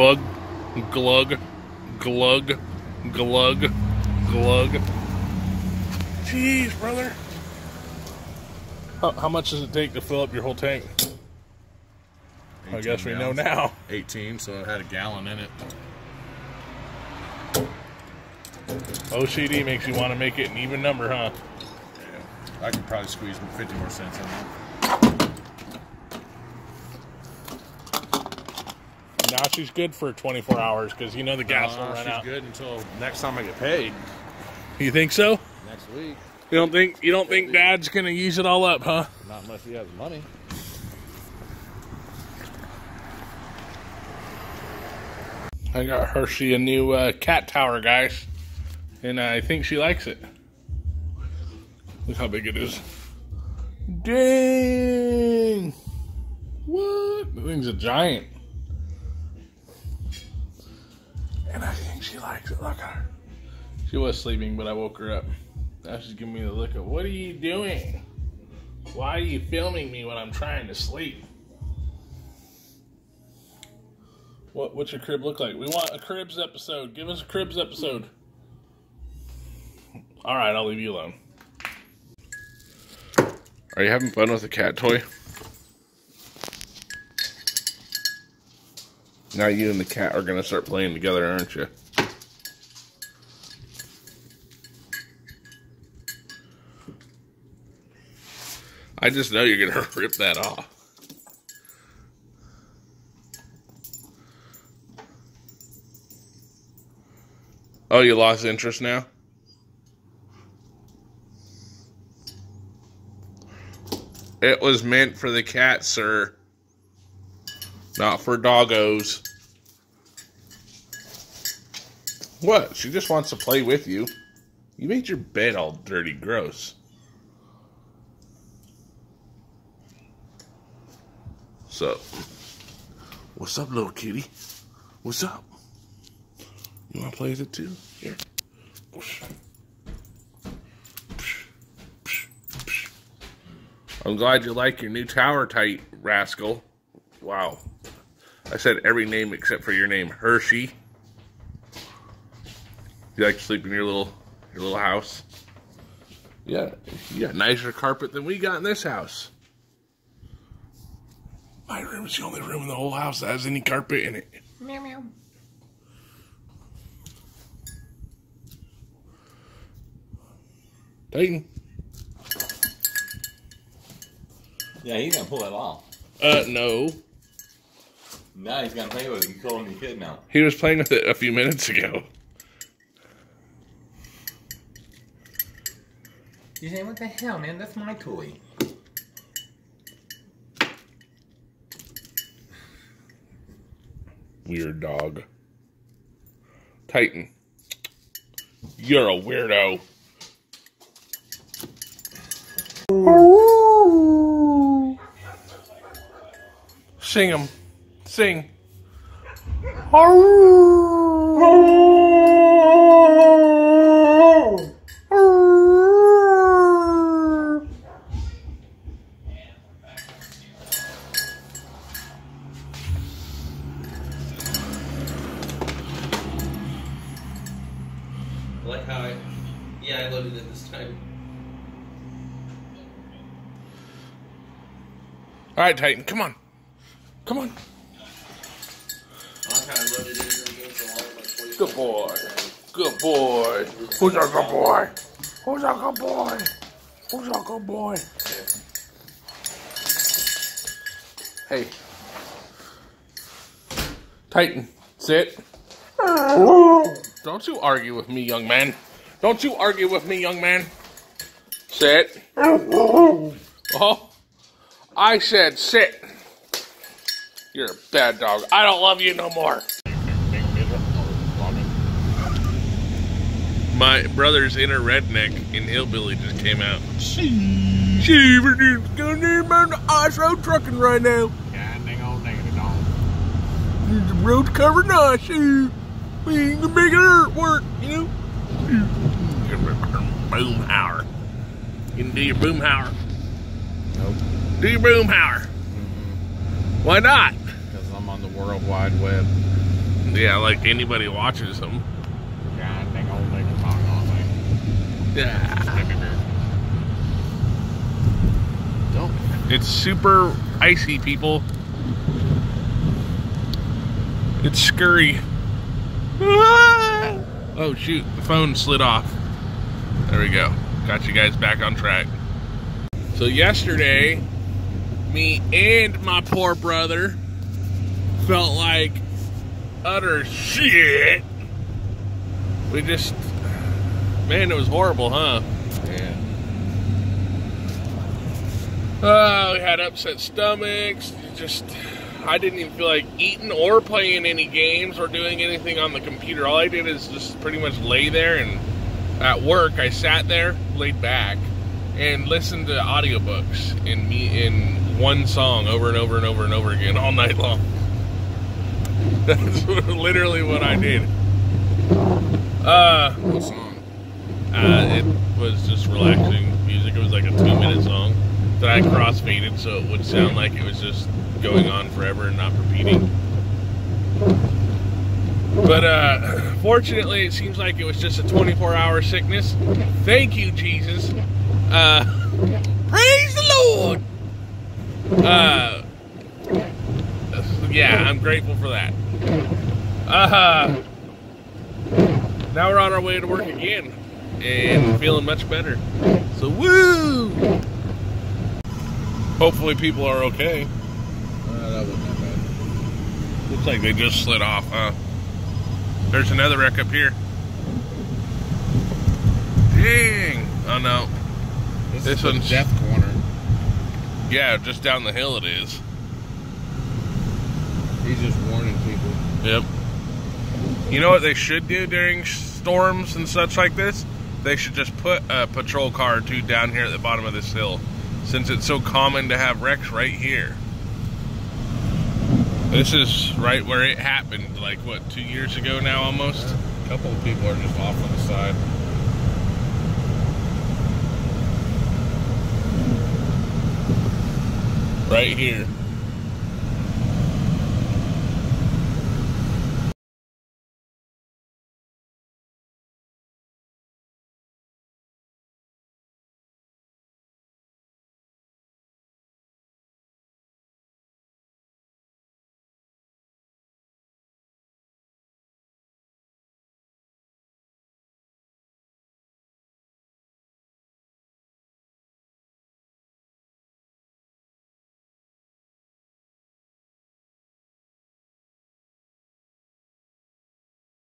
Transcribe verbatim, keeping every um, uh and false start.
glug, glug, glug, glug, glug. Jeez, brother. How, how much does it take to fill up your whole tank? I guess we know now. eighteen, so it had a gallon in it. O C D makes you want to make it an even number, huh? Yeah. I could probably squeeze fifty more cents in there. Now she's good for twenty-four hours because you know the gas uh, will run out. She's good until next time I get paid. You think so? Next week. You don't think you don't think Dad's gonna use it all up, huh? Not unless he has money. I got Hershey a new uh, cat tower, guys, and uh, I think she likes it. Look how big it is. Dang! What? The thing's a giant. And I think she likes it. Look at her. She was sleeping, but I woke her up. Now she's giving me the look of, what are you doing? Why are you filming me when I'm trying to sleep? What, what's your crib look like? We want a Cribs episode. Give us a Cribs episode. All right, I'll leave you alone. Are you having fun with a cat toy? Now you and the cat are going to start playing together, aren't you? I just know you're going to rip that off. Oh, you lost interest now? It was meant for the cat, sir. Not for doggos. What? She just wants to play with you. You made your bed all dirty, gross. What's up? What's up, little kitty? What's up? You want to play with it too? Here. I'm glad you like your new tower, tight rascal. Wow. I said every name except for your name, Hershey. You like to sleep in your little your little house? Yeah. You got nicer carpet than we got in this house. My room is the only room in the whole house that has any carpet in it. Meow meow. Titan. Yeah, he's gonna pull that off. Uh, no. Now he's gonna play with it. You call him your kid now. He was playing with it a few minutes ago. You say, what the hell, man? That's my toy. Weird dog. Titan. You're a weirdo. Sing them. Sing. I like how I, yeah, I loaded it this time. All right, Titan, come on. Come on. Good boy. Good boy. Who's a good boy? Who's a good boy? Who's a good boy? Hey. Titan, sit. Don't you argue with me, young man. Don't you argue with me, young man. Sit. Oh. I said sit. You're a bad dog. I don't love you no more. My brother's inner redneck in hillbilly just came out. She we're just gonna burn the ice road trucking right now. God dang old negative dog. The road's covered in ice. We ain't gonna make it earthwork, you know? Boomhauer. You can do your Boomhauer. Nope. Do your Boomhauer. Why not? Because I'm on the World Wide Web. Yeah, like anybody watches him. Yeah, I think old people talk all day. Yeah. Dope. It's super icy, people. It's scurry. Ah! Oh shoot, the phone slid off. There we go. Got you guys back on track. So yesterday, me and my poor brother felt like utter shit. We just, man, it was horrible, huh? Yeah. Oh, we had upset stomachs. Just, I didn't even feel like eating or playing any games or doing anything on the computer. All I did is just pretty much lay there, and at work I sat there, laid back, and listened to audiobooks in me in one song over and over and over and over again all night long. That's literally what I did. Uh, what song? Uh, it was just relaxing music. It was like a two-minute song that I crossfaded, so it would sound like it was just going on forever and not repeating. But uh, fortunately, it seems like it was just a twenty-four hour sickness. Thank you, Jesus. Uh, praise the Lord. Uh, yeah, I'm grateful for that. Uh, now we're on our way to work again and feeling much better. So woo! Hopefully people are okay. Uh, that wasn't that bad. Looks like they just slid off, huh? There's another wreck up here. Dang! Oh no. This, this one's death corner. Yeah, just down the hill it is. He's just warning people. Yep. You know what they should do during storms and such like this? They should just put a patrol car or two down here at the bottom of this hill, since it's so common to have wrecks right here. This is right where it happened, like, what, two years ago now almost? Yeah. A couple of people are just off on the side. Right here.